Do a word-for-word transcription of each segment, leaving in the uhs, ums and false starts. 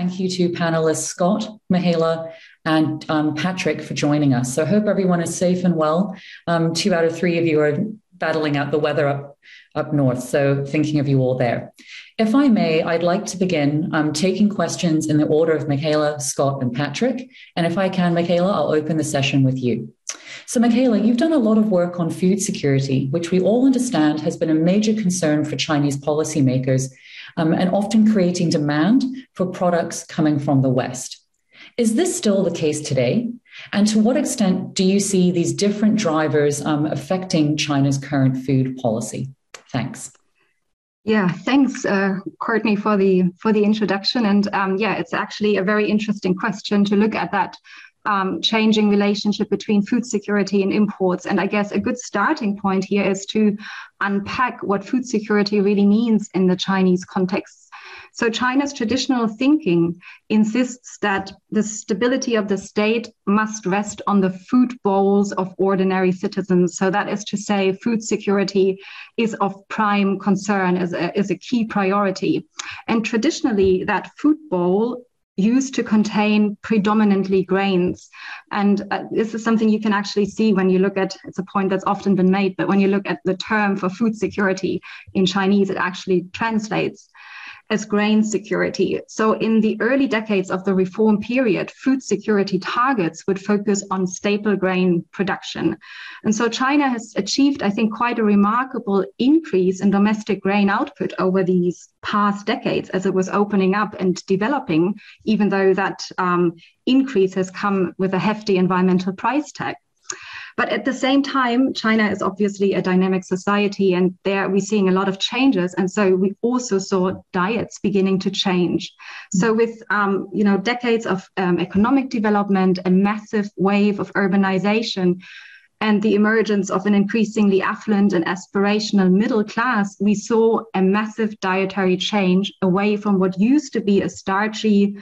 thank you to panelists Scott, Michaela, and um, Patrick for joining us. So I hope everyone is safe and well. Um, two out of three of you are battling out the weather up, up north, so thinking of you all there. If I may, I'd like to begin um, taking questions in the order of Michaela, Scott, and Patrick. And if I can, Michaela, I'll open the session with you. So Michaela, you've done a lot of work on food security, which we all understand has been a major concern for Chinese policymakers um, and often creating demand for products coming from the West. Is this still the case today? And to what extent do you see these different drivers um, affecting China's current food policy? Thanks. Yeah, thanks, uh, Courtney, for the for the introduction. And um, yeah, it's actually a very interesting question to look at that um, changing relationship between food security and imports. And I guess a good starting point here is to unpack what food security really means in the Chinese context. So China's traditional thinking insists that the stability of the state must rest on the food bowls of ordinary citizens. So that is to say, food security is of prime concern, is a, is a key priority. And traditionally, that food bowl used to contain predominantly grains. And uh, this is something you can actually see when you look at, it's a point that's often been made, but when you look at the term for food security in Chinese, it actually translates as grain security. So in the early decades of the reform period, food security targets would focus on staple grain production. And so China has achieved, I think, quite a remarkable increase in domestic grain output over these past decades as it was opening up and developing, even though that um, increase has come with a hefty environmental price tag. But at the same time, China is obviously a dynamic society, and there we're seeing a lot of changes. And so we also saw diets beginning to change. So with, um, you know, decades of um, economic development, a massive wave of urbanization, and the emergence of an increasingly affluent and aspirational middle class, we saw a massive dietary change away from what used to be a starchy,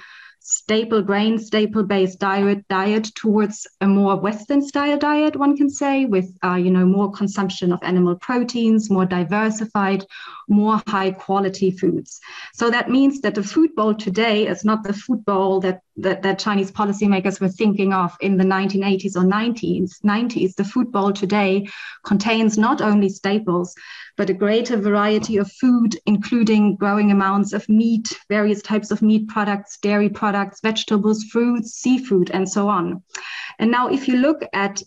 staple grain, staple-based diet, diet towards a more Western-style diet, one can say, with uh, you know, more consumption of animal proteins, more diversified, more high-quality foods. So that means that the food bowl today is not the food bowl that, that, that Chinese policymakers were thinking of in the nineteen eighties or nineties. The food bowl today contains not only staples, but a greater variety of food, including growing amounts of meat, various types of meat products, dairy products, vegetables, fruits, seafood, and so on. And now if you look at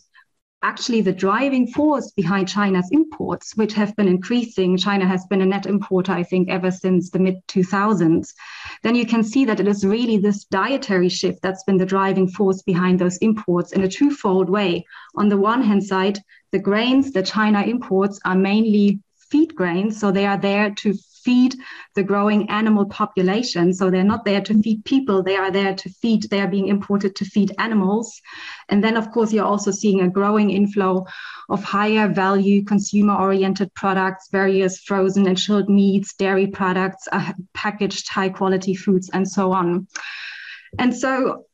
actually the driving force behind China's imports, which have been increasing, China has been a net importer, I think, ever since the mid two thousands, then you can see that it is really this dietary shift that's been the driving force behind those imports in a twofold way. On the one hand side, the grains that China imports are mainly feed grains, so they are there to feed the growing animal population. So they're not there to feed people, they are there to feed, they are being imported to feed animals. And then, of course, you're also seeing a growing inflow of higher value consumer-oriented products, various frozen and chilled meats, dairy products, uh, packaged high-quality foods, and so on. And so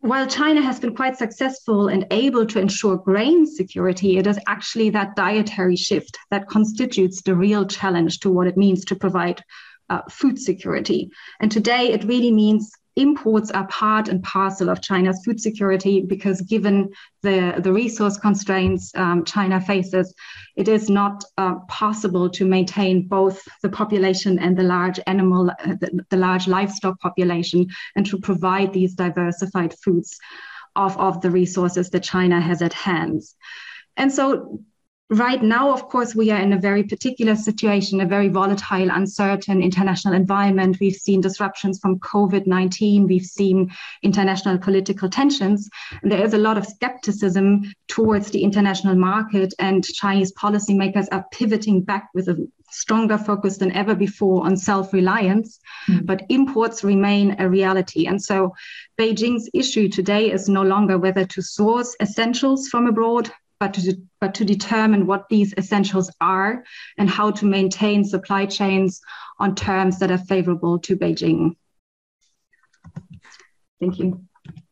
while China has been quite successful and able to ensure grain security, it is actually that dietary shift that constitutes the real challenge to what it means to provide uh, food security. And today it really means imports are part and parcel of China's food security, because given the, the resource constraints um, China faces, it is not uh, possible to maintain both the population and the large animal, uh, the, the large livestock population, and to provide these diversified foods of, of the resources that China has at hand. And so right now, of course, we are in a very particular situation, a very volatile, uncertain international environment. We've seen disruptions from COVID nineteen. We've seen international political tensions. And there is a lot of skepticism towards the international market, and Chinese policymakers are pivoting back with a stronger focus than ever before on self-reliance. Mm. But imports remain a reality. And so Beijing's issue today is no longer whether to source essentials from abroad, But to, but to determine what these essentials are and how to maintain supply chains on terms that are favorable to Beijing. Thank you.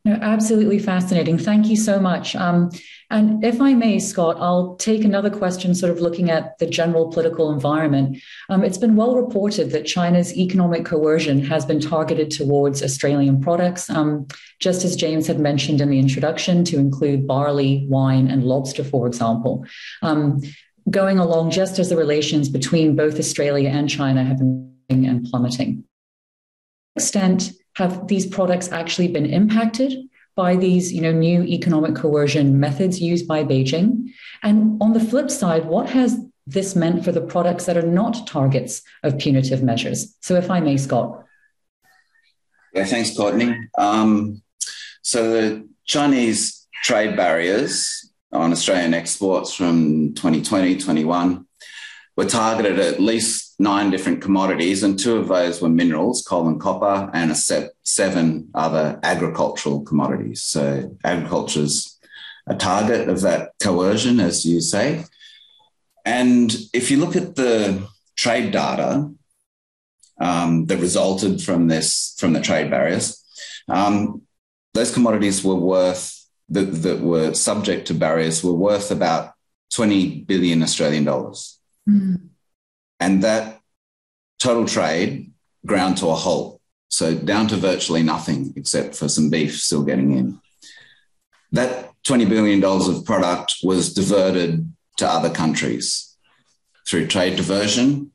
No, absolutely fascinating. Thank you so much. Um, and if I may, Scott, I'll take another question sort of looking at the general political environment. Um, it's been well reported that China's economic coercion has been targeted towards Australian products, um, just as James had mentioned in the introduction, to include barley, wine and lobster, for example, um, going along just as the relations between both Australia and China have been and plummeting. To what extent have these products actually been impacted by these, you know, new economic coercion methods used by Beijing? And on the flip side, what has this meant for the products that are not targets of punitive measures? So if I may, Scott. Yeah, thanks, Courtney. Um, so the Chinese trade barriers on Australian exports from twenty twenty, twenty-one were targeted at least nine different commodities, and two of those were minerals, coal and copper, and a set seven other agricultural commodities. So agriculture's a target of that coercion, as you say. And if you look at the trade data um, that resulted from this, from the trade barriers, um, those commodities were worth, that, that were subject to barriers, were worth about twenty billion Australian dollars. Mm. And that total trade ground to a halt, so down to virtually nothing except for some beef still getting in. That twenty billion dollars of product was diverted to other countries through trade diversion,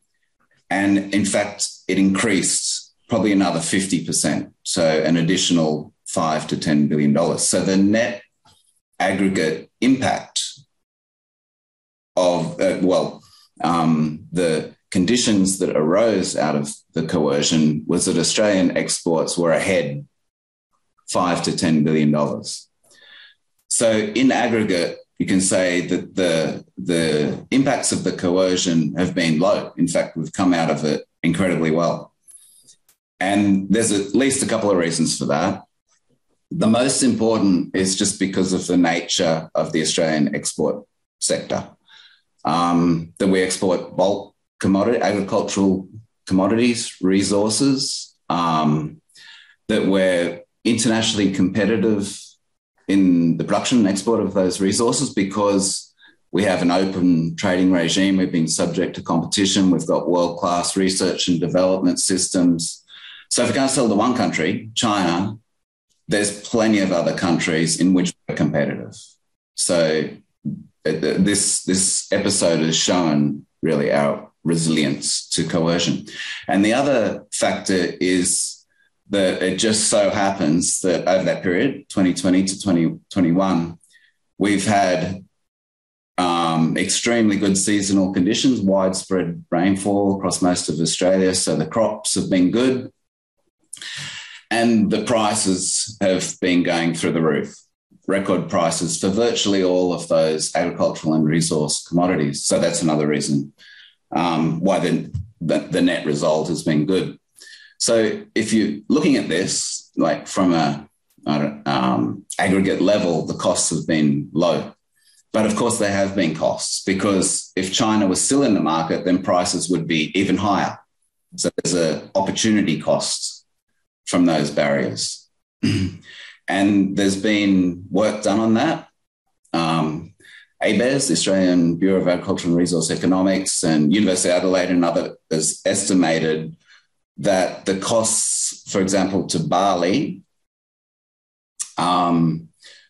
and in fact it increased probably another fifty percent, so an additional five to ten billion dollars. So the net aggregate impact of, uh, well, Um, the conditions that arose out of the coercion was that Australian exports were ahead five to ten billion dollars. So in aggregate, you can say that the, the impacts of the coercion have been low. In fact, we've come out of it incredibly well. And there's at least a couple of reasons for that. The most important is just because of the nature of the Australian export sector. Um, that we export bulk commodity, agricultural commodities, resources, um, that we're internationally competitive in the production and export of those resources because we have an open trading regime. We've been subject to competition. We've got world-class research and development systems. So if we can't sell to one country, China, there's plenty of other countries in which we're competitive. So This, this episode has shown really our resilience to coercion. And the other factor is that it just so happens that over that period, twenty twenty to twenty twenty-one, we've had um, extremely good seasonal conditions, widespread rainfall across most of Australia. So the crops have been good and the prices have been going through the roof. Record prices for virtually all of those agricultural and resource commodities. So that's another reason um, why the, the, the net result has been good. So if you're looking at this, like from a um, aggregate level, the costs have been low. But of course there have been costs, because if China was still in the market, then prices would be even higher. So there's an opportunity cost from those barriers. And there's been work done on that. Um, ABES, the Australian Bureau of Agriculture and Resource Economics, and University of Adelaide and others has estimated that the costs, for example, to barley um,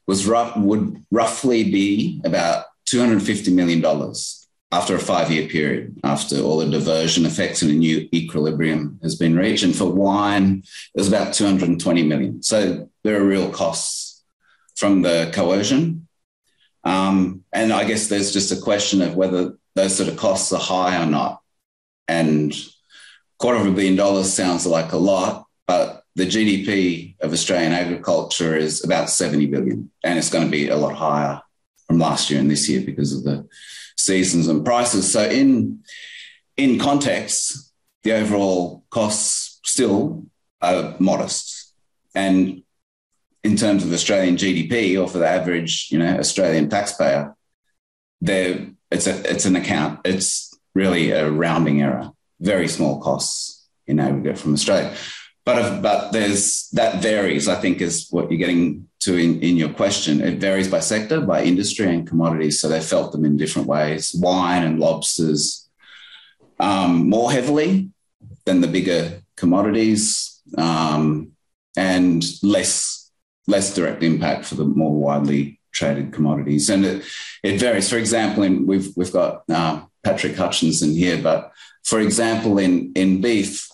was rough, would roughly be about two hundred fifty million dollars after a five-year period, after all the diversion effects and a new equilibrium has been reached. And for wine, it was about two hundred twenty million dollars. So there are real costs from the coercion. Um, and I guess there's just a question of whether those sort of costs are high or not. And quarter of a billion dollars sounds like a lot, but the G D P of Australian agriculture is about seventy billion dollars, and it's going to be a lot higher from last year and this year because of the seasons and prices. So in, in context, the overall costs still are modest. And in terms of Australian G D P, or for the average, you know, Australian taxpayer, there it's a, it's an account. It's really a rounding error. Very small costs in aggregate from Australia. But but there's that varies, I think, is what you're getting to in, in your question. It varies by sector, by industry and commodities. So they felt them in different ways. Wine and lobsters um, more heavily than the bigger commodities, um, and less less direct impact for the more widely traded commodities. And it, it varies. For example, in, we've we've got uh, Patrick Hutchinson here, but for example, in in beef,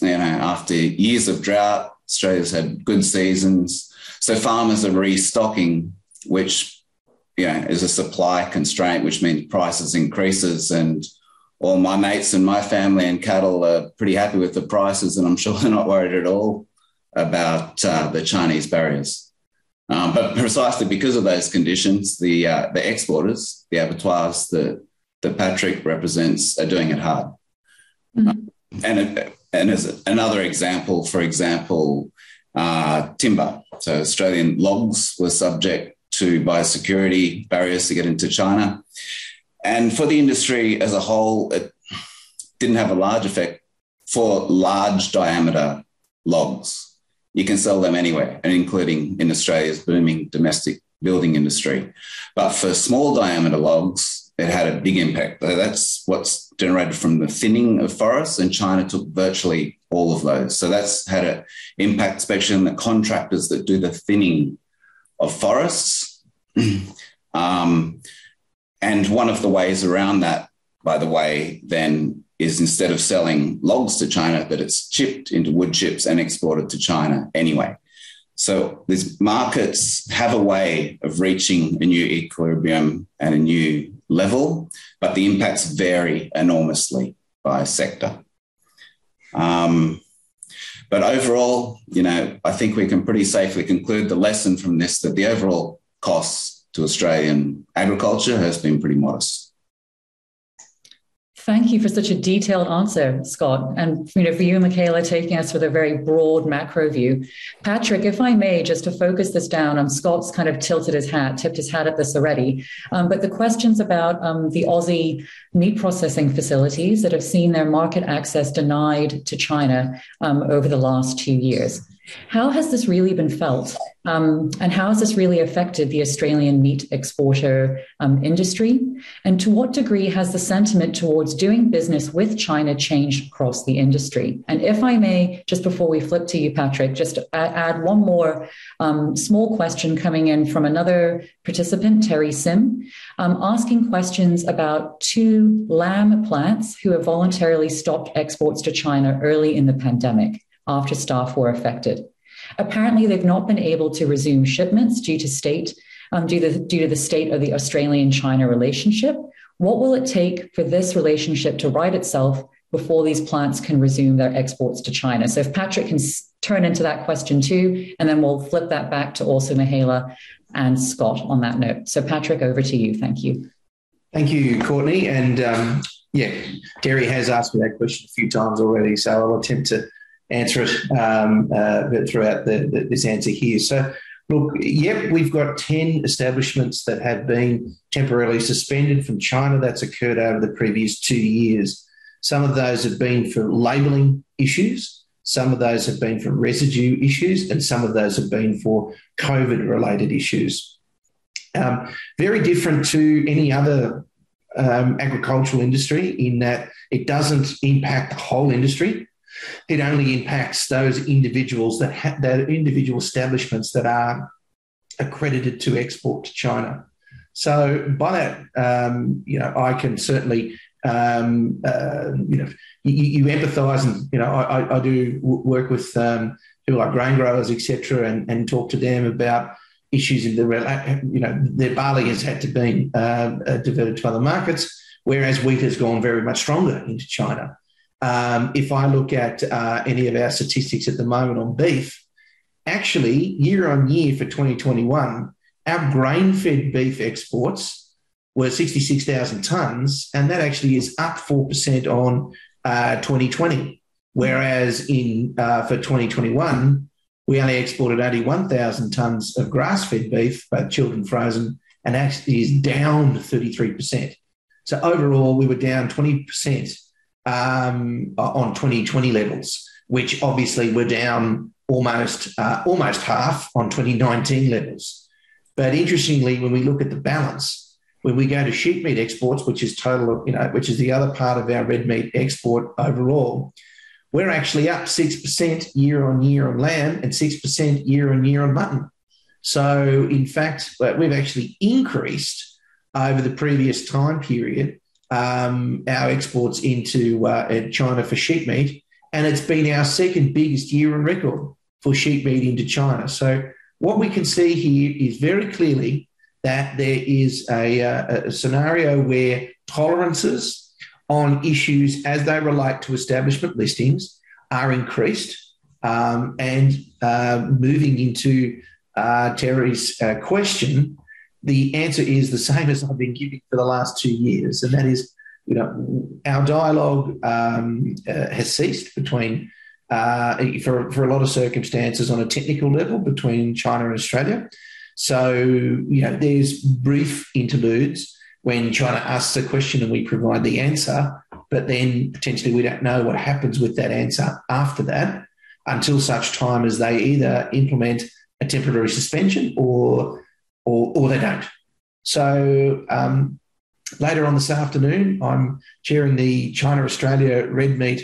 you know, after years of drought, Australia's had good seasons. So farmers are restocking, which, you know, is a supply constraint, which means prices increases. And all my mates and my family and cattle are pretty happy with the prices, and I'm sure they're not worried at all about uh, the Chinese barriers. Um, but precisely because of those conditions, the uh, the exporters, the abattoirs that, that Patrick represents, are doing it hard. Mm-hmm. um, and it, And as another example, for example, uh, timber. So Australian logs were subject to biosecurity barriers to get into China. And for the industry as a whole, it didn't have a large effect for large diameter logs. You can sell them anywhere, and including in Australia's booming domestic building industry. But for small diameter logs, it had a big impact. That's what's generated from the thinning of forests, and China took virtually all of those. So that's had an impact, especially on the contractors that do the thinning of forests. um, and one of the ways around that, by the way, then is instead of selling logs to China, that it's chipped into wood chips and exported to China anyway. So these markets have a way of reaching a new equilibrium and a new level, but the impacts vary enormously by sector. Um, but overall, you know, I think we can pretty safely conclude the lesson from this, that the overall cost to Australian agriculture has been pretty modest. Thank you for such a detailed answer, Scott, and you know, for you, Michaela, taking us with a very broad macro view. Patrick, if I may, just to focus this down, um, Scott's kind of tilted his hat, tipped his hat at this already, um, but the questions about um, the Aussie meat processing facilities that have seen their market access denied to China um, over the last two years. How has this really been felt? Um, and how has this really affected the Australian meat exporter um, industry? And to what degree has the sentiment towards doing business with China changed across the industry? And if I may, just before we flip to you, Patrick, just add one more um, small question coming in from another participant, Terry Sim, um, asking questions about two lamb plants who have voluntarily stopped exports to China early in the pandemic after staff were affected. Apparently, they've not been able to resume shipments due to state, um, due, to, due to the state of the Australian-China relationship. What will it take for this relationship to right itself before these plants can resume their exports to China? So if Patrick can turn into that question too, and then we'll flip that back to also Michaela and Scott on that note. So Patrick, over to you. Thank you. Thank you, Courtney. And um, yeah, Terry has asked me that question a few times already, so I'll attempt to answer it um, uh, throughout the, the, this answer here. So, look, yep, we've got ten establishments that have been temporarily suspended from China. That's occurred over the previous two years. Some of those have been for labelling issues. Some of those have been for residue issues, and some of those have been for COVID-related issues. Um, very different to any other um, agricultural industry in that it doesn't impact the whole industry. It only impacts those individuals that ha that individual establishments that are accredited to export to China. So by that, um, you know, I can certainly, um, uh, you know, you, you empathise, and you know, I, I do work with um, people like grain growers, et cetera, and, and talk to them about issues in the, you know, their barley has had to be uh, diverted to other markets, whereas wheat has gone very much stronger into China. Um, if I look at uh, any of our statistics at the moment on beef, actually year on year for twenty twenty-one, our grain-fed beef exports were sixty-six thousand tonnes, and that actually is up four percent on uh, twenty twenty, whereas in uh, for twenty twenty-one, we only exported eighty-one thousand tonnes of grass-fed beef, both chilled and frozen, and actually is down thirty-three percent. So overall, we were down twenty percent. Um, on twenty twenty levels, which obviously were down almost uh, almost half on twenty nineteen levels. But interestingly, when we look at the balance, when we go to sheep meat exports, which is total, you know, which is the other part of our red meat export overall, we're actually up six percent year on year on lamb and six percent year on year on mutton. So, in fact, we've actually increased over the previous time period um, our exports into uh, China for sheep meat, and it's been our second biggest year on record for sheep meat into China. So what we can see here is very clearly that there is a, a scenario where tolerances on issues as they relate to establishment listings are increased um, and uh, moving into Uh, Terry's uh, question, the answer is the same as I've been giving for the last two years, and that is, you know, our dialogue um, uh, has ceased between, uh, for, for a lot of circumstances on a technical level between China and Australia. So, you know, there's brief interludes when China asks a question and we provide the answer, but then potentially we don't know what happens with that answer after that until such time as they either implement a temporary suspension, or, or, or they don't. So um, later on this afternoon, I'm chairing the China-Australia Red Meat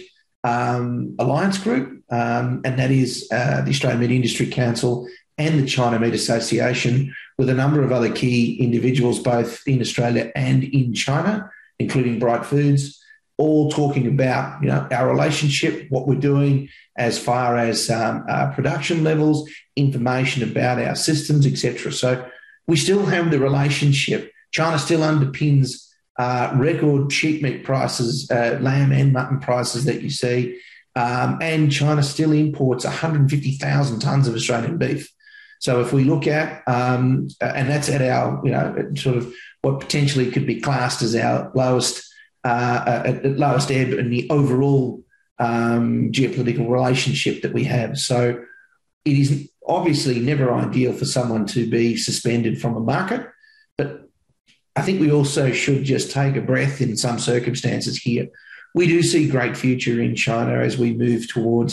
um, Alliance Group, um, and that is uh, the Australian Meat Industry Council and the China Meat Association, with a number of other key individuals both in Australia and in China, including Bright Foods, all talking about, you know, our relationship, what we're doing as far as um, our production levels, information about our systems, et cetera. So we still have the relationship. China still underpins uh, record sheep meat prices, uh, lamb and mutton prices that you see, um, and China still imports one hundred fifty thousand tonnes of Australian beef. So if we look at, um, and that's at our, you know, sort of what potentially could be classed as our lowest Uh, at the lowest ebb in the overall um, geopolitical relationship that we have. So it is obviously never ideal for someone to be suspended from a market, but I think we also should just take a breath in some circumstances here. We do see great future in China as we move towards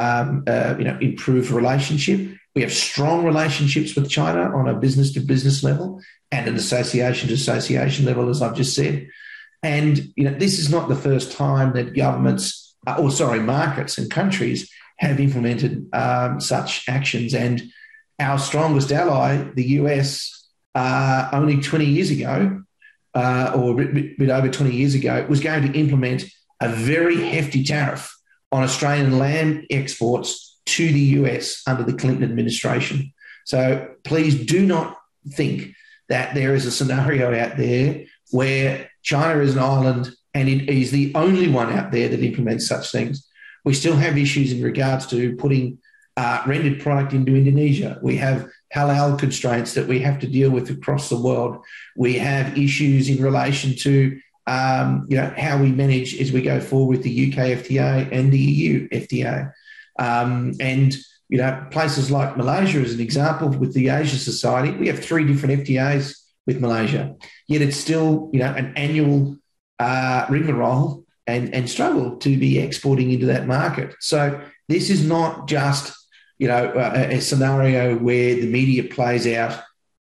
um, uh, you know, improved relationship. We have strong relationships with China on a business-to-business level and an association-to-association level, as I've just said. And, you know, this is not the first time that governments, or sorry, markets and countries have implemented um, such actions. And our strongest ally, the U S, uh, only twenty years ago, uh, or a bit, bit over twenty years ago, was going to implement a very hefty tariff on Australian lamb exports to the U S under the Clinton administration. So please do not think that there is a scenario out there where China is an island and it is the only one out there that implements such things. We still have issues in regards to putting uh, rendered product into Indonesia. We have halal constraints that we have to deal with across the world. We have issues in relation to um, you know, how we manage as we go forward with the U K F T A and the E U F T A. Um, and you know, places like Malaysia, as an example, with the Asia Society, we have three different F T As with Malaysia, yet it's still, you know, an annual uh, rigmarole and, and struggle to be exporting into that market. So this is not just, you know, a, a scenario where the media plays out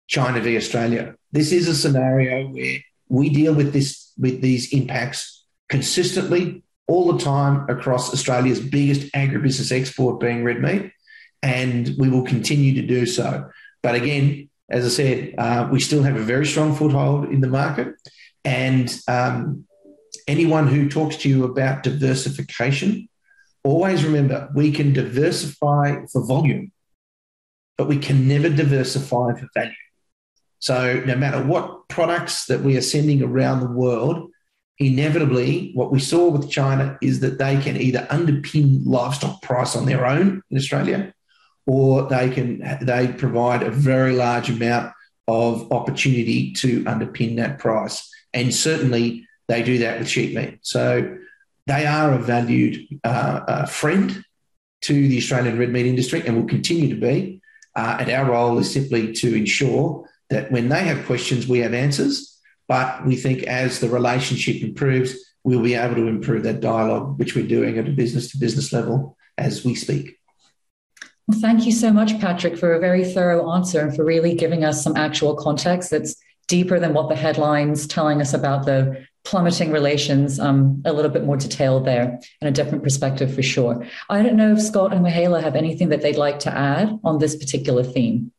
China v Australia. This is a scenario where we deal with this with these impacts consistently all the time across Australia's biggest agribusiness export, being red meat, and we will continue to do so. But again, as I said, uh, we still have a very strong foothold in the market, and um, anyone who talks to you about diversification, always remember we can diversify for volume, but we can never diversify for value. So no matter what products that we are sending around the world, inevitably what we saw with China is that they can either underpin livestock price on their own in Australia, or they can they provide a very large amount of opportunity to underpin that price. And certainly they do that with sheep meat. So they are a valued uh, uh, friend to the Australian red meat industry and will continue to be. Uh, and our role is simply to ensure that when they have questions, we have answers. But we think as the relationship improves, we'll be able to improve that dialogue, which we're doing at a business-to-business level as we speak. Well, thank you so much, Patrick, for a very thorough answer and for really giving us some actual context that's deeper than what the headlines telling us about the plummeting relations, um, a little bit more detailed there and a different perspective for sure. I don't know if Scott and Michaela have anything that they'd like to add on this particular theme.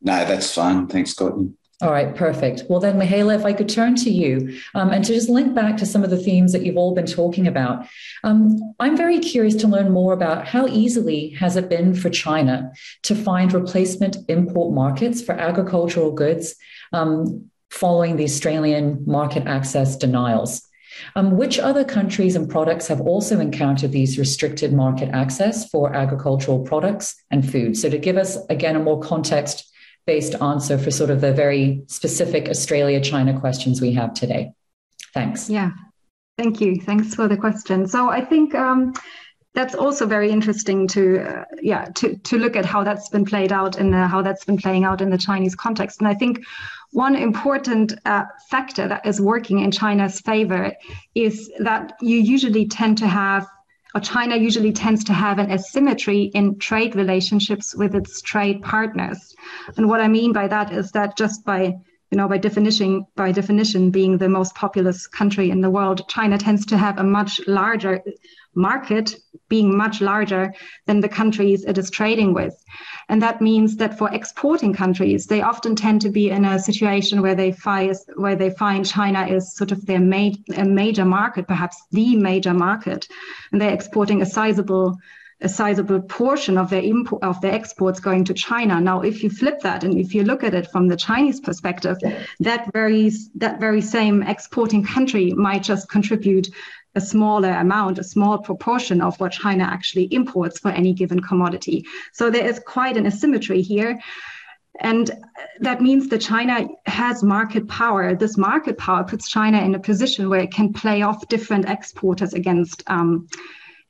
No, that's fine. Thanks, Courtney. All right, perfect. Well, then, Michaela, if I could turn to you um, and to just link back to some of the themes that you've all been talking about. Um, I'm very curious to learn more about how easily has it been for China to find replacement import markets for agricultural goods um, following the Australian market access denials. Um, which other countries and products have also encountered these restricted market access for agricultural products and food? So to give us, again, a more context based answer for sort of the very specific Australia-China questions we have today. Thanks. Yeah, thank you. Thanks for the question. So I think um, that's also very interesting to, uh, yeah, to, to look at how that's been played out and how that's been playing out in the Chinese context. And I think one important uh, factor that is working in China's favor is that you usually tend to have, or China usually tends to have an asymmetry in trade relationships with its trade partners. And what I mean by that is that just by, you know, by definition, by definition being the most populous country in the world, China tends to have a much larger market, being much larger than the countries it is trading with. And that means that for exporting countries, they often tend to be in a situation where they find, where they find China is sort of their ma- a major market, perhaps the major market, and they're exporting a sizable a sizable portion of their import, of their exports going to China. Now, if you flip that and if you look at it from the Chinese perspective, that very that very same exporting country might just contribute a smaller amount, a small proportion of what China actually imports for any given commodity. So there is quite an asymmetry here. And that means that China has market power. This market power puts China in a position where it can play off different exporters against um,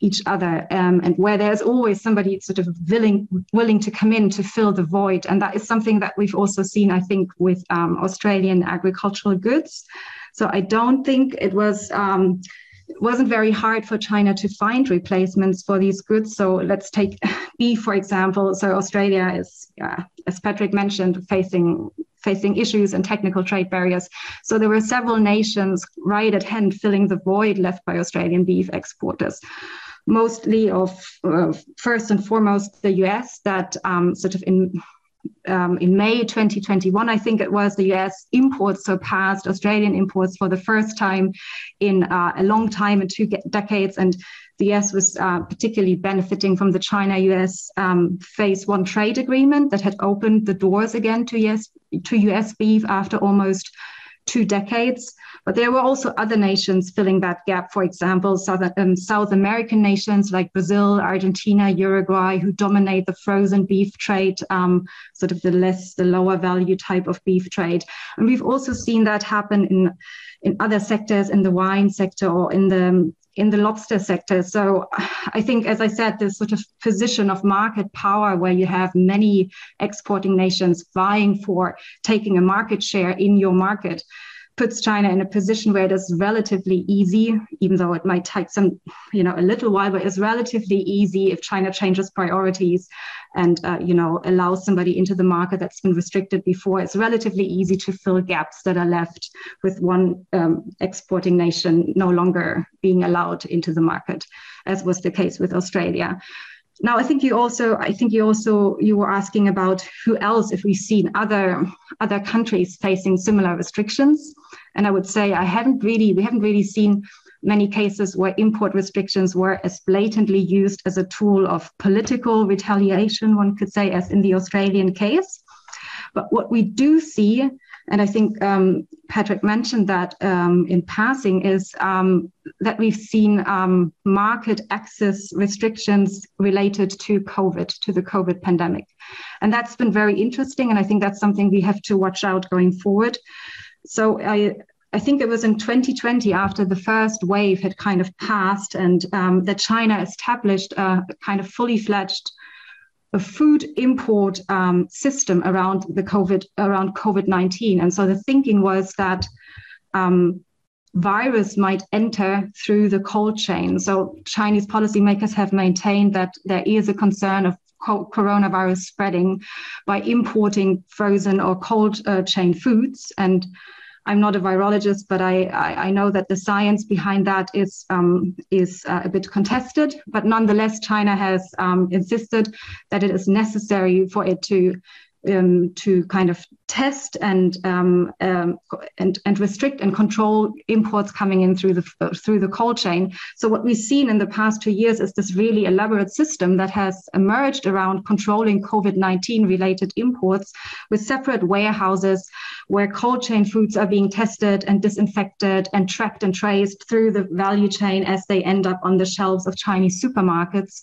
each other, um, and where there's always somebody sort of willing willing to come in to fill the void. And that is something that we've also seen, I think, with um, Australian agricultural goods. So I don't think it was... Um, It wasn't very hard for China to find replacements for these goods. So let's take beef, for example. So Australia is, uh, as Patrick mentioned, facing facing issues and technical trade barriers. So there were several nations right at hand filling the void left by Australian beef exporters, mostly of uh, first and foremost the U S that um, sort of in Um, in May twenty twenty-one, I think it was, the U S imports surpassed Australian imports for the first time in uh, a long time, in two decades. And the U S was uh, particularly benefiting from the China-U S um, phase one trade agreement that had opened the doors again to U S, to U S beef after almost two decades. But there were also other nations filling that gap, for example, South, um, South American nations like Brazil, Argentina, Uruguay, who dominate the frozen beef trade, um, sort of the less, the lower value type of beef trade. And we've also seen that happen in, in other sectors, in the wine sector or in the in the lobster sector. So I think, as I said, this sort of position of market power where you have many exporting nations vying for taking a market share in your market puts China in a position where it is relatively easy, even though it might take some, you know, a little while, but it's relatively easy if China changes priorities and, uh, you know, allows somebody into the market that's been restricted before. It's relatively easy to fill gaps that are left with one um, exporting nation no longer being allowed into the market, as was the case with Australia. Now, I think you also, I think you also, you were asking about who else, if we've seen other other countries facing similar restrictions. And I would say I haven't really, we haven't really seen many cases where import restrictions were as blatantly used as a tool of political retaliation, one could say, as in the Australian case. But what we do see, and I think um, Patrick mentioned that um, in passing, is um, that we've seen um, market access restrictions related to COVID, to the COVID pandemic. And that's been very interesting. And I think that's something we have to watch out going forward. So I, I think it was in twenty twenty, after the first wave had kind of passed, and um, that China established a kind of fully fledged a food import um, system around the COVID, around COVID nineteen. And so the thinking was that um, virus might enter through the cold chain. So Chinese policymakers have maintained that there is a concern of coronavirus spreading by importing frozen or cold uh, chain foods. And I'm not a virologist, but I, I, I know that the science behind that is, um, is uh, a bit contested. But nonetheless, China has um, insisted that it is necessary for it to Um, to kind of test and, um, um, and and restrict and control imports coming in through the uh, through the cold chain. So what we've seen in the past two years is this really elaborate system that has emerged around controlling COVID nineteen related imports, with separate warehouses where cold chain foods are being tested and disinfected and tracked and traced through the value chain as they end up on the shelves of Chinese supermarkets.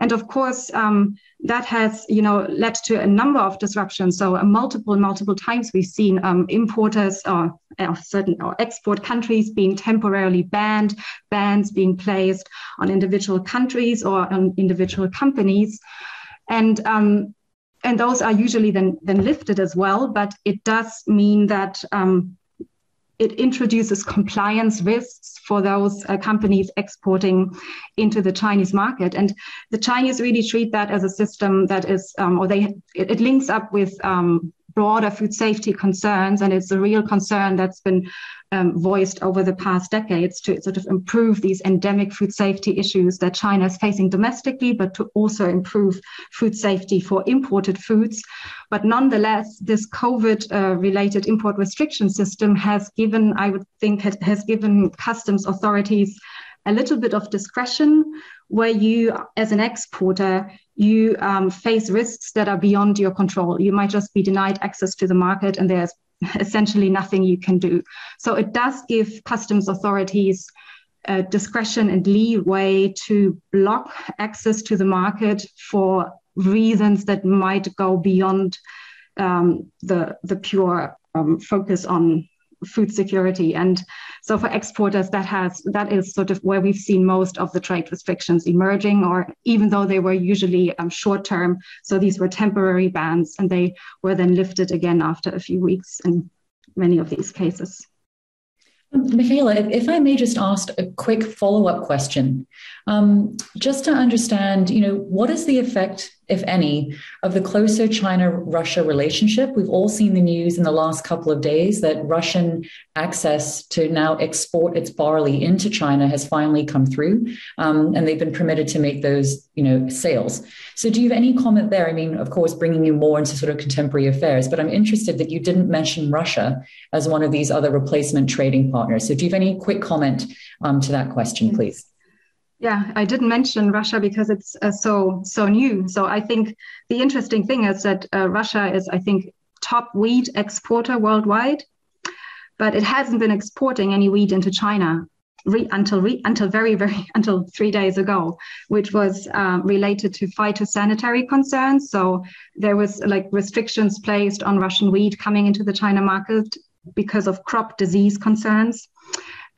And of course, um, that has, you know, led to a number of disruptions. So uh, multiple, multiple times we've seen um, importers or uh, certain or export countries being temporarily banned, bans being placed on individual countries or on individual companies. And um, and those are usually then, then lifted as well. But it does mean that um, it introduces compliance risks for those uh, companies exporting into the Chinese market. And the Chinese really treat that as a system that is, um, or they it, it links up with um, broader food safety concerns. And it's a real concern that's been um, voiced over the past decades to sort of improve these endemic food safety issues that China is facing domestically, but to also improve food safety for imported foods. But nonetheless, this COVID-related uh, import restriction system has given, I would think, has given customs authorities a little bit of discretion where you, as an exporter, you um, face risks that are beyond your control. You might just be denied access to the market and there's essentially nothing you can do. So it does give customs authorities uh, discretion and leeway to block access to the market for reasons that might go beyond um, the, the pure um, focus on food security. And so for exporters, that has that is sort of where we've seen most of the trade restrictions emerging, or even though they were usually um, short term. So these were temporary bans and they were then lifted again after a few weeks in many of these cases. Michaela, if I may just ask a quick follow-up question, um, just to understand, you know, what is the effect, if any, of the closer China-Russia relationship? We've all seen the news in the last couple of days that Russian access to now export its barley into China has finally come through, um, and they've been permitted to make those, you know, sales. So do you have any comment there? I mean, of course, bringing you more into sort of contemporary affairs, but I'm interested that you didn't mention Russia as one of these other replacement trading partners. So do you have any quick comment um, to that question, please? Yeah, I didn't mention Russia because it's uh, so so new. So I think the interesting thing is that uh, Russia is, I think, top wheat exporter worldwide, but it hasn't been exporting any wheat into China re- until re- until very very until three days ago, which was uh, related to phytosanitary concerns. So there was like restrictions placed on Russian wheat coming into the China market because of crop disease concerns.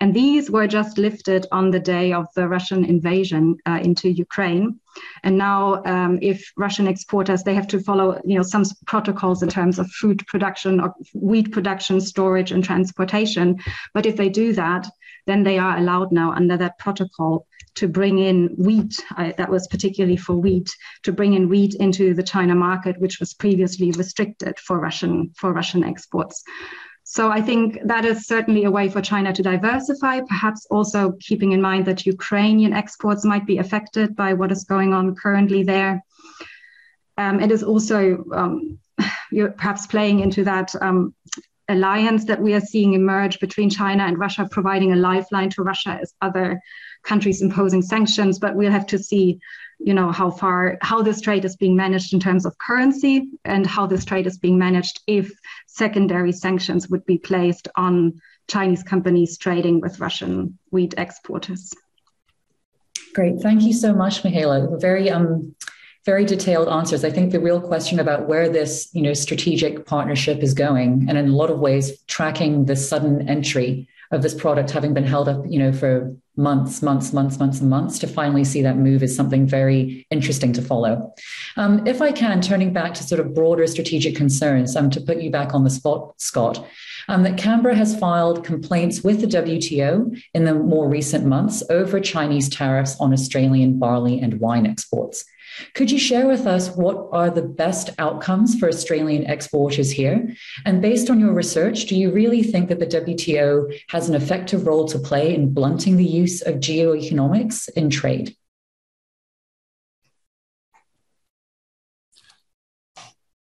And these were just lifted on the day of the Russian invasion uh, into Ukraine. And now um, if Russian exporters, they have to follow, you know, some protocols in terms of food production or wheat production, storage and transportation. But if they do that, then they are allowed now under that protocol to bring in wheat. I, that was particularly for wheat, to bring in wheat into the China market, which was previously restricted for Russian, for Russian exports. So I think that is certainly a way for China to diversify, perhaps also keeping in mind that Ukrainian exports might be affected by what is going on currently there. Um, it is also um, you're perhaps playing into that um, alliance that we are seeing emerge between China and Russia, providing a lifeline to Russia as other countries imposing sanctions. But we'll have to see, you know, how far, how this trade is being managed in terms of currency and how this trade is being managed if secondary sanctions would be placed on Chinese companies trading with Russian wheat exporters. Great. Thank you so much, Michaela. Very, um, very detailed answers. I think the real question about where this, you know, strategic partnership is going, and in a lot of ways, tracking the sudden entry of this product having been held up, you know, for months, months, months, months, and months, to finally see that move is something very interesting to follow. Um, if I can, turning back to sort of broader strategic concerns, um, to put you back on the spot, Scott, um, that Canberra has filed complaints with the W T O in the more recent months over Chinese tariffs on Australian barley and wine exports. Could you share with us what are the best outcomes for Australian exporters here? And based on your research, do you really think that the W T O has an effective role to play in blunting the use of geoeconomics in trade?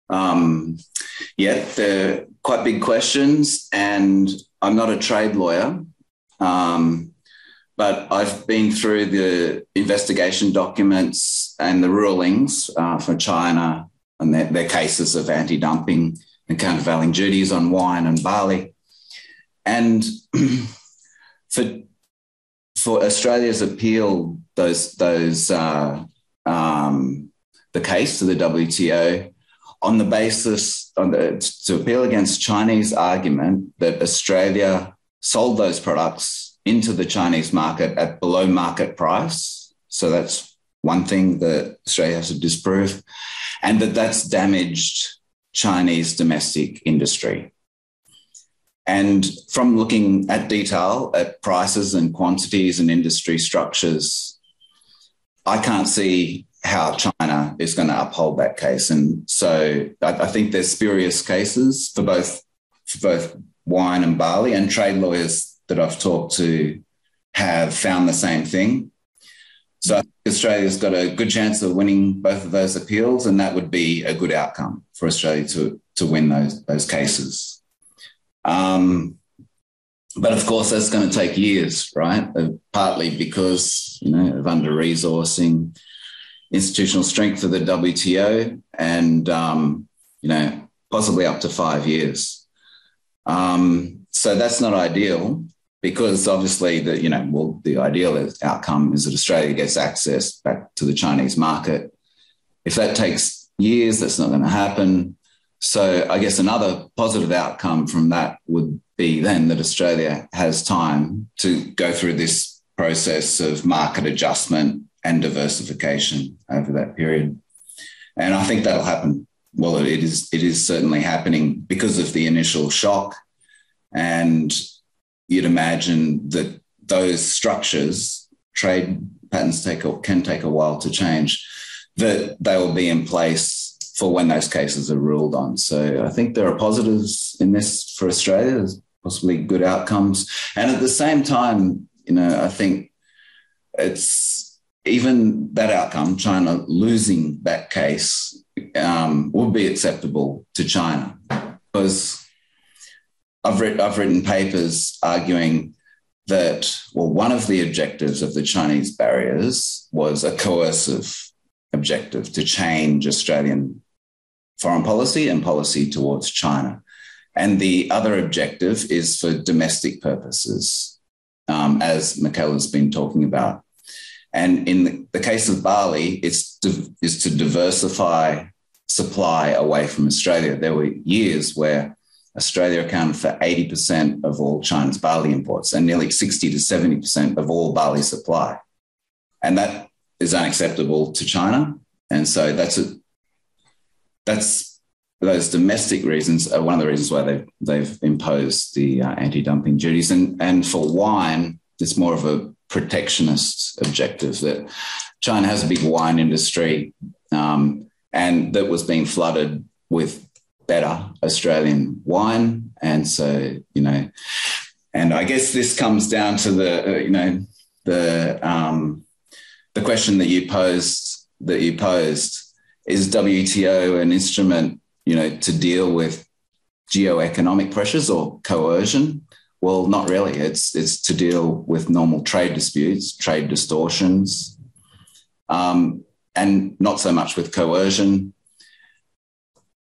Um, yeah, they're quite big questions, and I'm not a trade lawyer, um, but I've been through the investigation documents and the rulings uh, for China and their, their cases of anti-dumping and countervailing duties on wine and barley. And for, for Australia's appeal, those, those uh, um, the case to the W T O, on the basis on the, to appeal against Chinese argument that Australia sold those products into the Chinese market at below market price. So that's one thing that Australia has to disprove, and that that's damaged Chinese domestic industry. And from looking at detail at prices and quantities and industry structures, I can't see how China is going to uphold that case. And so I, I think there's spurious cases for both, for both wine and barley, and trade lawyers that I've talked to have found the same thing. So I think Australia's got a good chance of winning both of those appeals, and that would be a good outcome for Australia to, to win those, those cases. Um, but of course, that's going to take years, right? Partly because, you know, of under-resourcing, institutional strength of the W T O, and, um, you know, possibly up to five years. Um, so that's not ideal, because obviously the, you know, well, the ideal is, outcome is that Australia gets access back to the Chinese market. If that takes years, that's not going to happen. So I guess another positive outcome from that would be then that Australia has time to go through this process of market adjustment and diversification over that period. And I think that'll happen. Well, it is, it is certainly happening because of the initial shock. And you'd imagine that those structures, trade patterns take can take a while to change, that they will be in place for when those cases are ruled on. So I think there are positives in this for Australia. There's possibly good outcomes. And at the same time, you know, I think it's, even that outcome, China losing that case, um, would be acceptable to China, because I've, read, I've written papers arguing that, well, one of the objectives of the Chinese barriers was a coercive objective to change Australian foreign policy and policy towards China. And the other objective is for domestic purposes, um, as Michaela's been talking about. And in the, the case of barley, it's to, is to diversify supply away from Australia. There were years where Australia accounted for eighty percent of all China's barley imports and nearly sixty to seventy percent of all barley supply. And that is unacceptable to China. And so that's a, that's those domestic reasons are one of the reasons why they've, they've imposed the uh, anti-dumping duties. And, and for wine, it's more of a protectionist objective, that China has a big wine industry, um, and that was being flooded with better Australian wine. And so, you know, and I guess this comes down to the, uh, you know, the, um, the question that you posed, that you posed, is W T O an instrument, you know, to deal with geoeconomic pressures or coercion? Well, not really. It's, it's to deal with normal trade disputes, trade distortions, um, and not so much with coercion,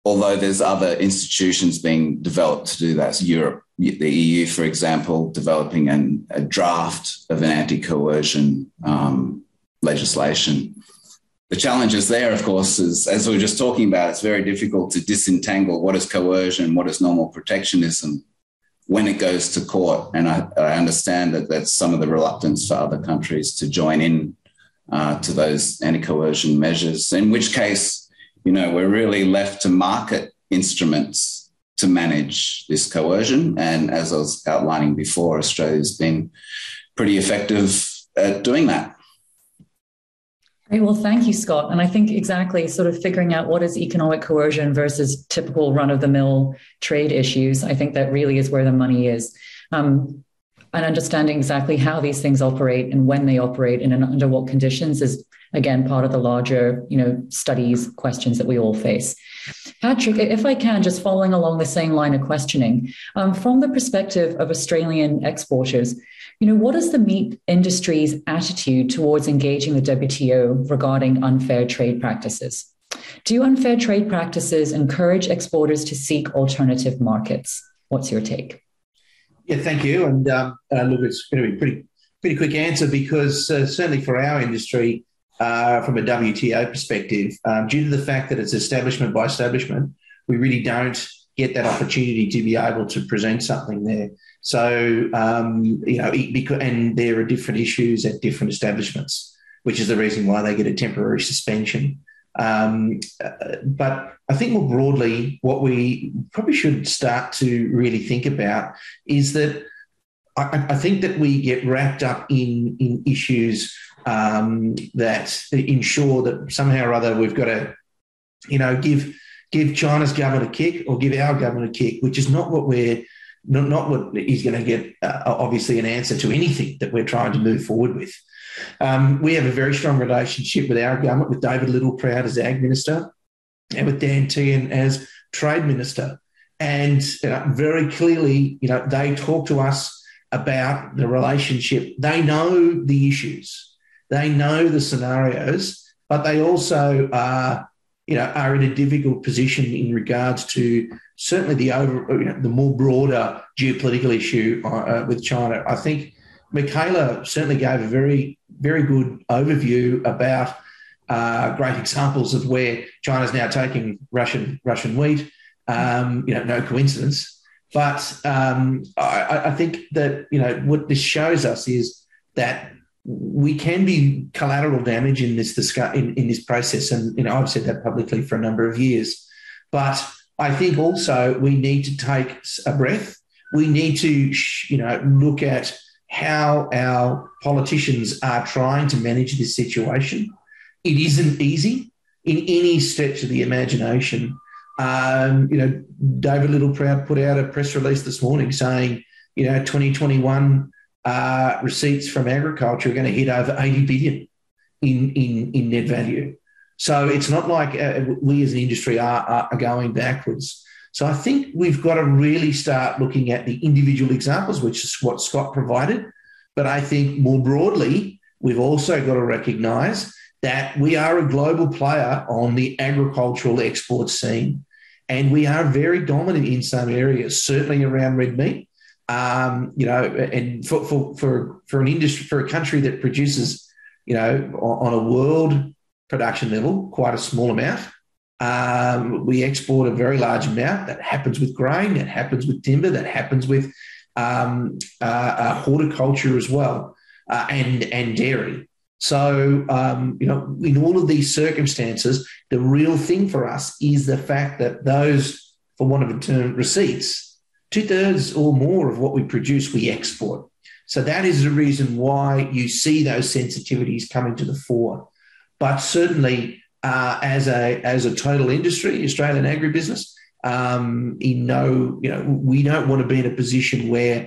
although there's other institutions being developed to do that. So Europe, the E U, for example, developing an, a draft of an anti-coercion um, legislation. The challenge is there, of course, is, as we were just talking about, it's very difficult to disentangle what is coercion, what is normal protectionism, when it goes to court. And I, I understand that that's some of the reluctance for other countries to join in uh, to those anti-coercion measures, in which case, you know, we're really left to market instruments to manage this coercion. And as I was outlining before, Australia's been pretty effective at doing that. Great. Well, thank you, Scott. And I think exactly sort of figuring out what is economic coercion versus typical run-of-the-mill trade issues, I think that really is where the money is. Um, and understanding exactly how these things operate and when they operate and under what conditions is, again, part of the larger, you know, studies, questions that we all face. Patrick, if I can, just following along the same line of questioning, um, from the perspective of Australian exporters, you know, what is the meat industry's attitude towards engaging the W T O regarding unfair trade practices? Do unfair trade practices encourage exporters to seek alternative markets? What's your take? Yeah, thank you. And um, uh, look, it's going to be a pretty, pretty quick answer because uh, certainly for our industry, Uh, from a W T O perspective, um, due to the fact that it's establishment by establishment, we really don't get that opportunity to be able to present something there. So, um, you know, and there are different issues at different establishments, which is the reason why they get a temporary suspension. Um, but I think more broadly, what we probably should start to really think about is that I, I think that we get wrapped up in, in issues Um, that ensure that somehow or other we've got to, you know, give give China's government a kick or give our government a kick, which is not what we're not, not what is going to get uh, obviously an answer to anything that we're trying to move forward with. Um, we have a very strong relationship with our government, with David Littleproud as Ag Minister and with Dan Tehan as Trade Minister, and you know, very clearly, you know, they talk to us about the relationship. They know the issues. They know the scenarios, but they also are, you know, are in a difficult position in regards to certainly the over, you know, the more broader geopolitical issue uh, with China. I think Michaela certainly gave a very, very good overview about uh, great examples of where China's now taking Russian Russian wheat. Um, you know, no coincidence. But um, I, I think that you know what this shows us is that we can be collateral damage in this discuss, in, in this process, and you know I've said that publicly for a number of years. But I think also we need to take a breath. We need to you know look at how our politicians are trying to manage this situation. It isn't easy in any stretch of the imagination. Um, you know, David Littleproud put out a press release this morning saying, you know, twenty twenty-one. Uh, receipts from agriculture are going to hit over eighty billion in, in, in net value. So it's not like uh, we as an industry are, are going backwards. So I think we've got to really start looking at the individual examples, which is what Scott provided. But I think more broadly, we've also got to recognise that we are a global player on the agricultural export scene, and we are very dominant in some areas, certainly around red meat. Um, you know, and for, for for for an industry, for a country that produces, you know, on a world production level, quite a small amount. Um, we export a very large amount. That happens with grain. That happens with timber. That happens with um, uh, uh, horticulture as well, uh, and and dairy. So um, you know, in all of these circumstances, the real thing for us is the fact that those, for want of a term, receipts. two thirds or more of what we produce, we export. So that is the reason why you see those sensitivities coming to the fore. But certainly uh, as a as a total industry, Australian agribusiness, um, in no, you know, we don't want to be in a position where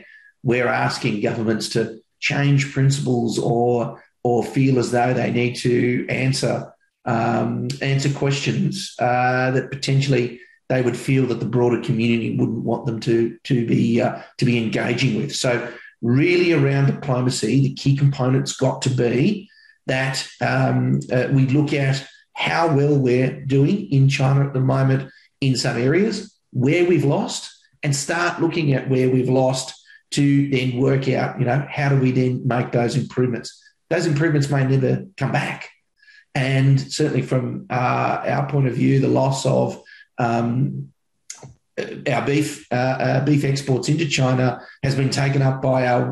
we're asking governments to change principles or or feel as though they need to answer um, answer questions uh, that potentially they would feel that the broader community wouldn't want them to, to, be, uh, to be engaging with. So really around diplomacy, the key component's got to be that um, uh, we look at how well we're doing in China at the moment in some areas, where we've lost, and start looking at where we've lost to then work out, you know, how do we then make those improvements? Those improvements may never come back. And certainly from uh, our point of view, the loss of Um, our beef, uh, our beef exports into China has been taken up by our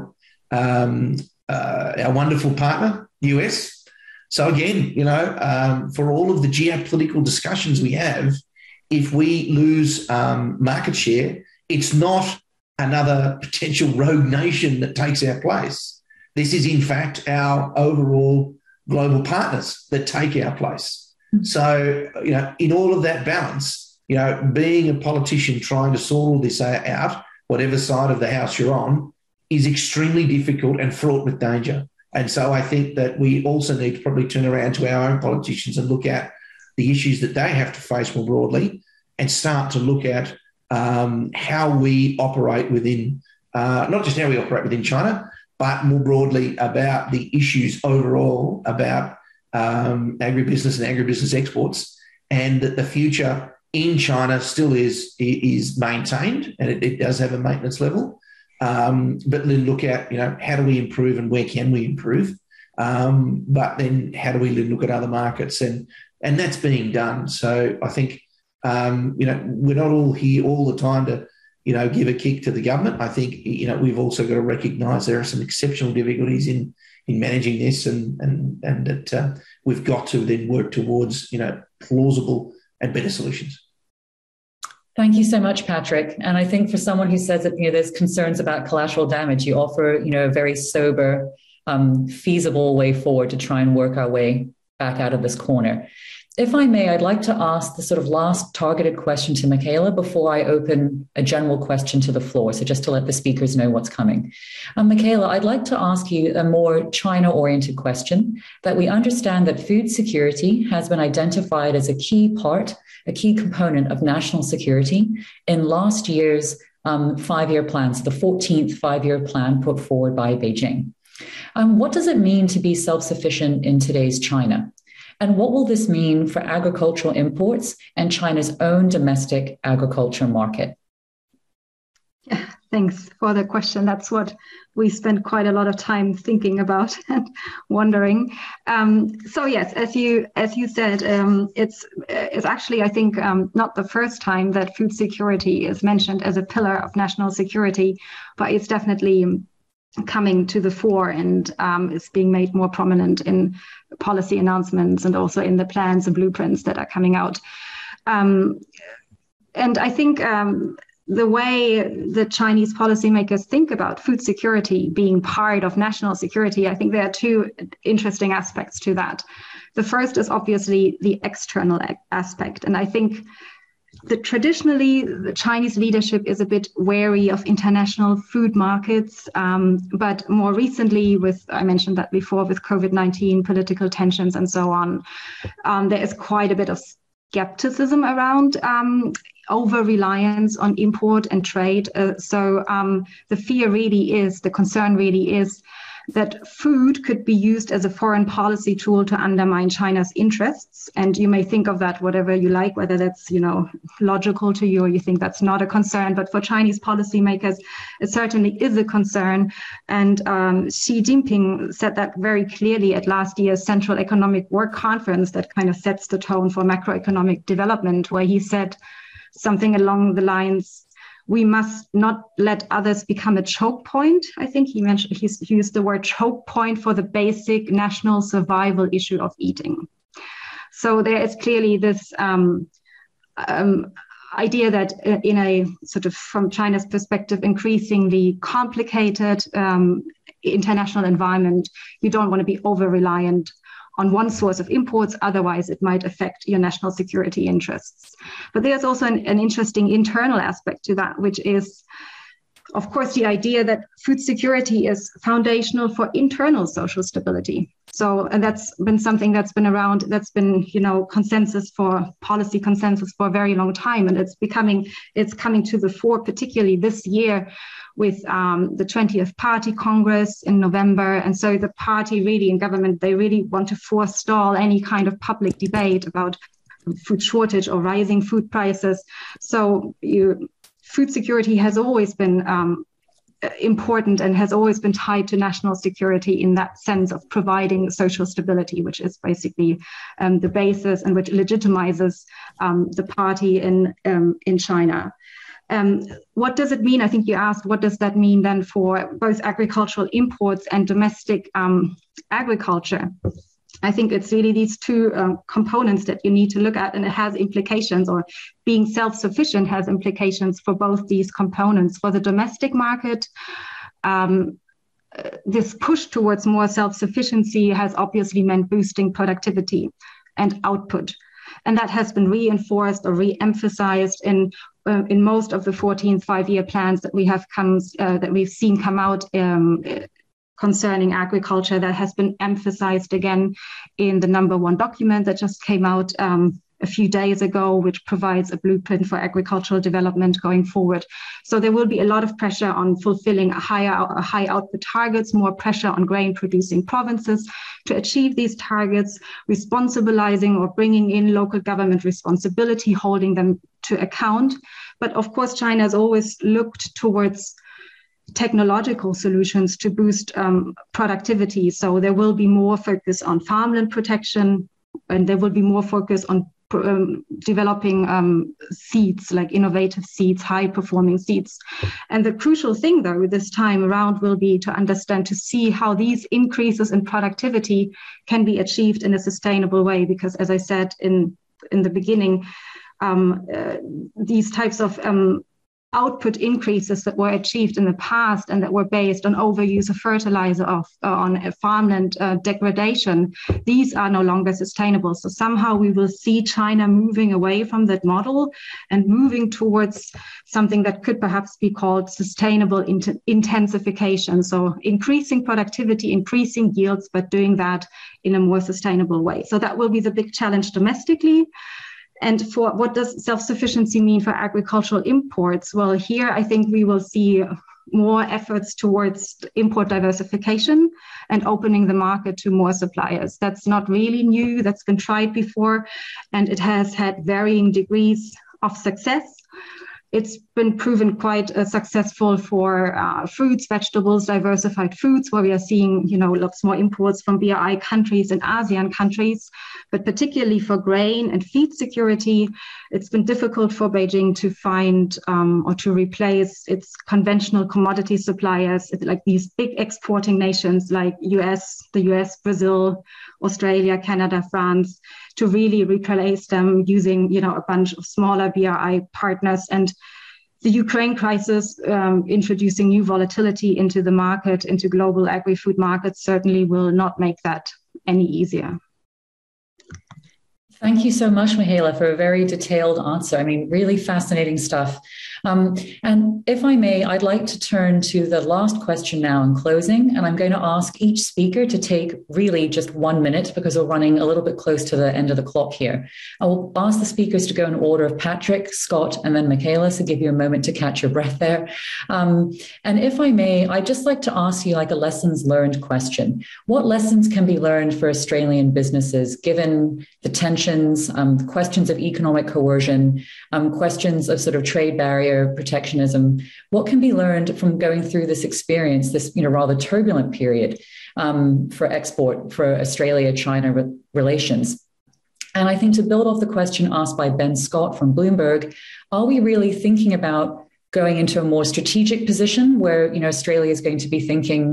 um, uh, our wonderful partner, the U S. So again, you know, um, for all of the geopolitical discussions we have, if we lose um, market share, it's not another potential rogue nation that takes our place. This is, in fact, our overall global partners that take our place. Mm-hmm. So, you know, in all of that balance, you know, being a politician trying to sort all this out, whatever side of the house you're on, is extremely difficult and fraught with danger. And so I think that we also need to probably turn around to our own politicians and look at the issues that they have to face more broadly and start to look at um, how we operate within, uh, not just how we operate within China, but more broadly about the issues overall about um, agribusiness and agribusiness exports, and that the future in China still is, is maintained, and it, it does have a maintenance level. Um, but then look at, you know, how do we improve and where can we improve? Um, but then how do we look at other markets? And and that's being done. So I think, um, you know, we're not all here all the time to, you know, give a kick to the government. I think, you know, we've also got to recognise there are some exceptional difficulties in in managing this, and and, and that uh, we've got to then work towards, you know, plausible and better solutions. Thank you so much, Patrick. And I think for someone who says that, you know, there's concerns about collateral damage, you offer, you know, a very sober, um, feasible way forward to try and work our way back out of this corner. If I may, I'd like to ask the sort of last targeted question to Michaela before I open a general question to the floor. So just to let the speakers know what's coming. Um, Michaela, I'd like to ask you a more China-oriented question, that we understand that food security has been identified as a key part a key component of national security in last year's um, five-year plans, the fourteenth five-year plan put forward by Beijing. Um, what does it mean to be self-sufficient in today's China? And what will this mean for agricultural imports and China's own domestic agriculture market? Yeah, thanks for the question. That's what we spent quite a lot of time thinking about and wondering. Um, so yes, as you as you said, um, it's it's actually, I think, um, not the first time that food security is mentioned as a pillar of national security, but it's definitely coming to the fore, and um, is being made more prominent in policy announcements and also in the plans and blueprints that are coming out. Um, and I think. Um, The way the Chinese policymakers think about food security being part of national security, I think there are two interesting aspects to that. The first is obviously the external aspect. And I think that traditionally the Chinese leadership is a bit wary of international food markets. Um, but more recently, with, I mentioned that before, with COVID nineteen, political tensions and so on, um, there is quite a bit of skepticism around um, over-reliance on import and trade. Uh, so um, the fear really is, the concern really is that food could be used as a foreign policy tool to undermine China's interests. And you may think of that whatever you like, whether that's, you know, logical to you or you think that's not a concern. But for Chinese policymakers, it certainly is a concern. And um, Xi Jinping said that very clearly at last year's Central Economic Work Conference that kind of sets the tone for macroeconomic development, where he said something along the lines, we must not let others become a choke point. I think he mentioned, he used the word choke point for the basic national survival issue of eating. So there is clearly this um, um, idea that in a sort of, from China's perspective, increasingly complicated um, international environment, you don't want to be over-reliant on one source of imports, otherwise it might affect your national security interests. But there's also an, an interesting internal aspect to that, which is, of course, the idea that food security is foundational for internal social stability. So, and that's been something that's been around, that's been, you know, consensus for policy consensus for a very long time. And it's becoming, it's coming to the fore, particularly this year with um, the twentieth Party Congress in November. And so the party really in government, they really want to forestall any kind of public debate about food shortage or rising food prices. So you, food security has always been um, important and has always been tied to national security in that sense of providing social stability, which is basically um, the basis and which legitimizes um, the party in, um, in China. Um, what does it mean? I think you asked, what does that mean then for both agricultural imports and domestic um, agriculture? I think it's really these two uh, components that you need to look at, and it has implications, or being self-sufficient has implications for both these components. For the domestic market, um, this push towards more self-sufficiency has obviously meant boosting productivity and output. And that has been reinforced or re-emphasized in uh, in most of the fourteenth five-year plans that we have come uh, that we've seen come out um, concerning agriculture. That has been emphasized again in the number one document that just came out um, a few days ago, which provides a blueprint for agricultural development going forward. So there will be a lot of pressure on fulfilling a higher, a high output targets, more pressure on grain producing provinces to achieve these targets, responsibilizing or bringing in local government responsibility, holding them to account. But of course, China has always looked towards technological solutions to boost um, productivity. So there will be more focus on farmland protection, and there will be more focus on Um, developing um, seeds, like innovative seeds, high-performing seeds. And the crucial thing, though, this time around will be to understand, to see how these increases in productivity can be achieved in a sustainable way. Because, as I said in, in the beginning, um, uh, these types of um, output increases that were achieved in the past and that were based on overuse of fertilizer, of, uh, on farmland uh, degradation, these are no longer sustainable. So somehow we will see China moving away from that model and moving towards something that could perhaps be called sustainable int- intensification. So increasing productivity, increasing yields, but doing that in a more sustainable way. So that will be the big challenge domestically. And for what does self-sufficiency mean for agricultural imports? Well, here I think we will see more efforts towards import diversification and opening the market to more suppliers. That's not really new. That's been tried before, and it has had varying degrees of success. It's been proven quite uh, successful for uh, fruits, vegetables, diversified foods, where we are seeing, you know, lots more imports from B R I countries and ASEAN countries. But particularly for grain and feed security, it's been difficult for Beijing to find um, or to replace its conventional commodity suppliers, like these big exporting nations like U S, the U S, Brazil, Australia, Canada, France, to really replace them using, you know, a bunch of smaller B R I partners. And the Ukraine crisis, um, introducing new volatility into the market, into global agri-food markets, certainly will not make that any easier. Thank you so much, Michaela, for a very detailed answer. I mean, really fascinating stuff. Um, and if I may, I'd like to turn to the last question now in closing. And I'm going to ask each speaker to take really just one minute because we're running a little bit close to the end of the clock here. I will ask the speakers to go in order of Patrick, Scott, and then Michaela. So give you a moment to catch your breath there. Um, and if I may, I'd just like to ask you like a lessons learned question. What lessons can be learned for Australian businesses given the tension? Um, questions of economic coercion, um, questions of sort of trade barrier protectionism. What can be learned from going through this experience, this you know rather turbulent period um, for export for Australia-China re- relations? And I think to build off the question asked by Ben Scott from Bloomberg, are we really thinking about going into a more strategic position where you know Australia is going to be thinking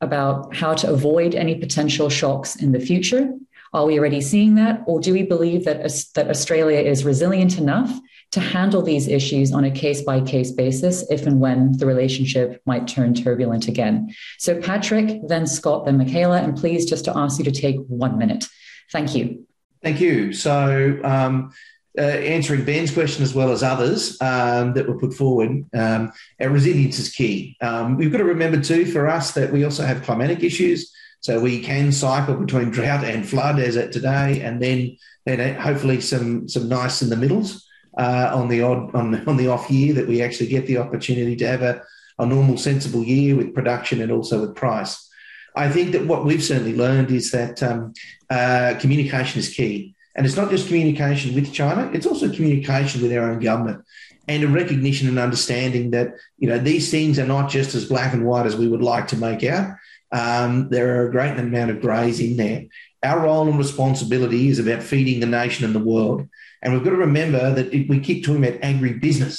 about how to avoid any potential shocks in the future? Are we already seeing that? Or do we believe that, that Australia is resilient enough to handle these issues on a case-by-case basis if and when the relationship might turn turbulent again? So Patrick, then Scott, then Michaela, and please just to ask you to take one minute. Thank you. Thank you. So um, uh, answering Ben's question as well as others um, that were put forward, um, our resilience is key. Um, we've got to remember too for us that we also have climatic issues. So we can cycle between drought and flood as at today, and then then hopefully some some nice in the middles uh, on the odd on on the off year that we actually get the opportunity to have a, a normal sensible year with production and also with price. I think that what we've certainly learned is that um, uh, communication is key, and it's not just communication with China; it's also communication with our own government, and a recognition and understanding that you know these things are not just as black and white as we would like to make out. Um, there are a great amount of greys in there. Our role and responsibility is about feeding the nation and the world. And we've got to remember that we keep talking about agribusiness,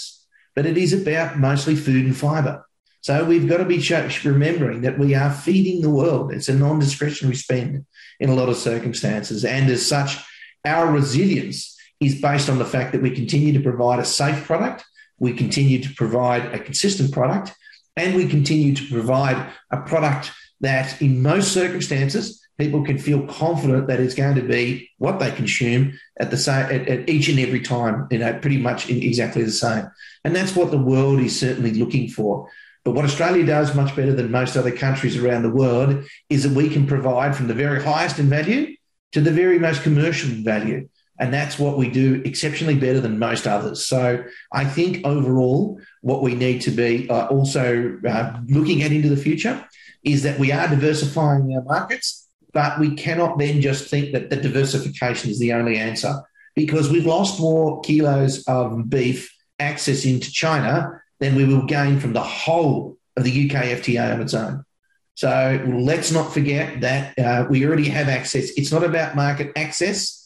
but it is about mostly food and fibre. So we've got to be remembering that we are feeding the world. It's a non-discretionary spend in a lot of circumstances. And as such, our resilience is based on the fact that we continue to provide a safe product, we continue to provide a consistent product, and we continue to provide a product that in most circumstances people can feel confident that it's going to be what they consume at the same, at, at each and every time, you know, pretty much in exactly the same. And that's what the world is certainly looking for. But what Australia does much better than most other countries around the world is that we can provide from the very highest in value to the very most commercial in value. And that's what we do exceptionally better than most others. So I think overall what we need to be uh, also uh, looking at into the future is that we are diversifying our markets, but we cannot then just think that the diversification is the only answer, because we've lost more kilos of beef access into China than we will gain from the whole of the U K F T A on its own. So let's not forget that uh, we already have access. It's not about market access.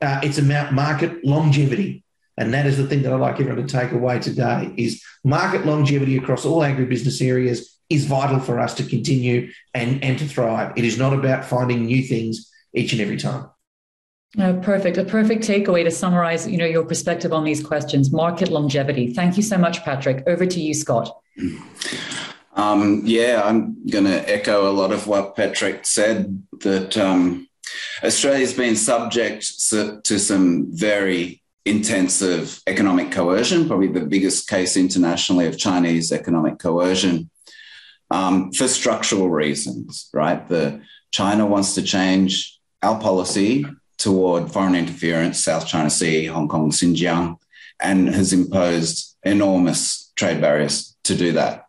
Uh, it's about market longevity. And that is the thing that I'd like everyone to take away today, is market longevity across all agribusiness areas is vital for us to continue and, and to thrive. It is not about finding new things each and every time. Oh, perfect. A perfect takeaway to summarize, you know, your perspective on these questions. Market longevity. Thank you so much, Patrick. Over to you, Scott. Um, yeah, I'm going to echo a lot of what Patrick said, that um, Australia's been subject to some very intensive economic coercion, probably the biggest case internationally of Chinese economic coercion, um, for structural reasons, right? The China wants to change our policy toward foreign interference, South China Sea, Hong Kong, Xinjiang, and has imposed enormous trade barriers to do that.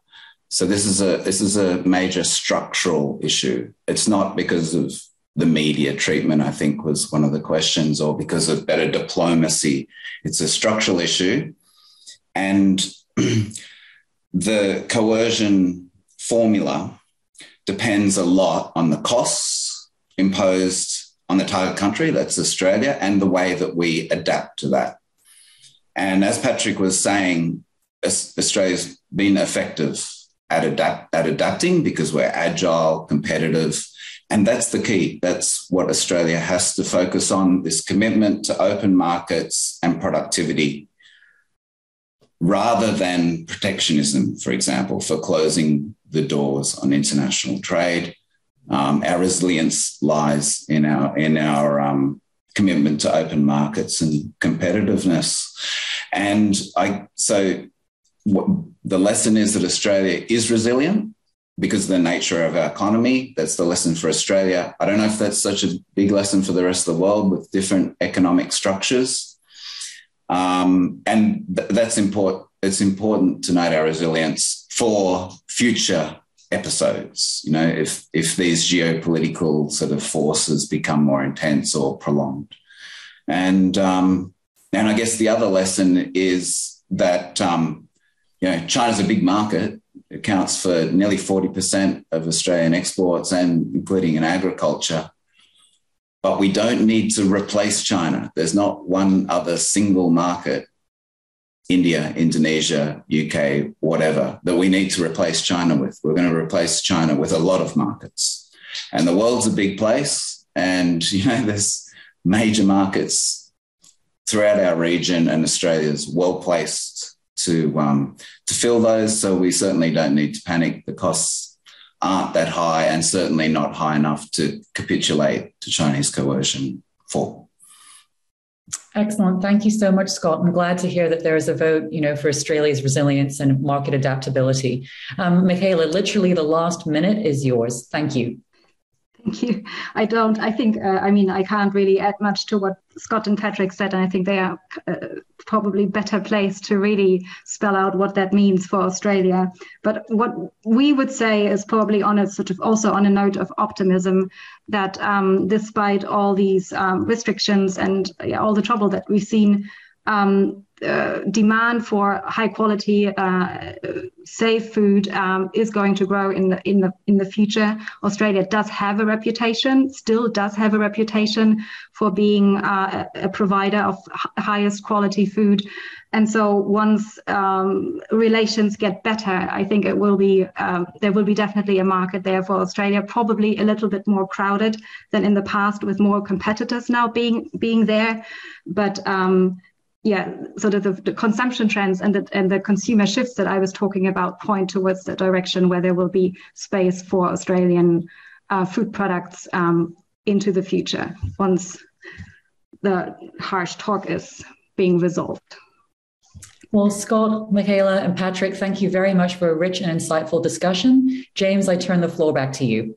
So this is a this is a major structural issue. It's not because of the media treatment, I think, was one of the questions, or because of better diplomacy. It's a structural issue. And the coercion formula depends a lot on the costs imposed on the target country, that's Australia, and the way that we adapt to that. And as Patrick was saying, Australia's been effective at, adapt, at adapting because we're agile, competitive, and that's the key. That's what Australia has to focus on, this commitment to open markets and productivity rather than protectionism, for example, for closing the doors on international trade. Um, our resilience lies in our in our um, commitment to open markets and competitiveness. And I, so what, the lesson is that Australia is resilient because of the nature of our economy. That's the lesson for Australia. I don't know if that's such a big lesson for the rest of the world with different economic structures. Um, and th- that's important. It's important to note our resilience for future episodes, you know, if if these geopolitical sort of forces become more intense or prolonged. And um, and I guess the other lesson is that, um, you know, China's a big market. It accounts for nearly forty percent of Australian exports, and including in agriculture. But we don't need to replace China. There's not one other single market, India, Indonesia, U K, whatever, that we need to replace China with. We're going to replace China with a lot of markets. And the world's a big place, and, you know, there's major markets throughout our region, and Australia's well-placed to, um, to fill those, so we certainly don't need to panic. The costs aren't that high, and certainly not high enough to capitulate to Chinese coercion for. Excellent. Thank you so much, Scott. I'm glad to hear that there is a vote, you know, for Australia's resilience and market adaptability. Um, Michaela, literally the last minute is yours. Thank you. Thank you. I don't, I think, uh, I mean, I can't really add much to what Scott and Patrick said, and I think they are uh, probably better placed to really spell out what that means for Australia. But what we would say is probably on a sort of also on a note of optimism that um, despite all these um, restrictions and yeah, all the trouble that we've seen, um, uh, demand for high quality, uh, safe food um, is going to grow in the in the in the future. Australia does have a reputation, still does have a reputation for being uh, a provider of highest quality food. And so once um, relations get better, I think it will be um, there will be definitely a market there for Australia, probably a little bit more crowded than in the past, with more competitors now being being there. But um, yeah, sort of the, the consumption trends and the, and the consumer shifts that I was talking about point towards the direction where there will be space for Australian uh, food products um, into the future once the harsh talk is being resolved. Well, Scott, Michaela, and Patrick, thank you very much for a rich and insightful discussion. James, I turn the floor back to you.